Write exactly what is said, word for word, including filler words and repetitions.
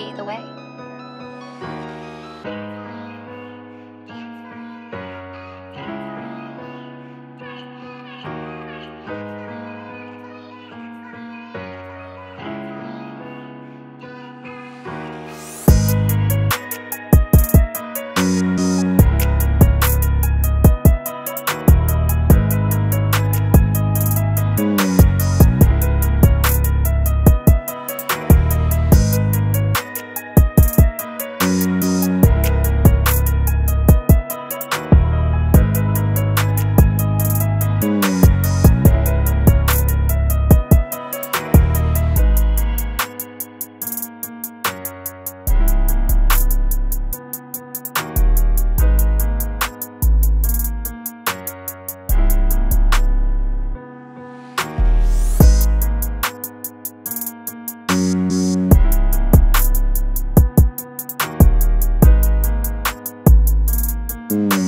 either way. Mm.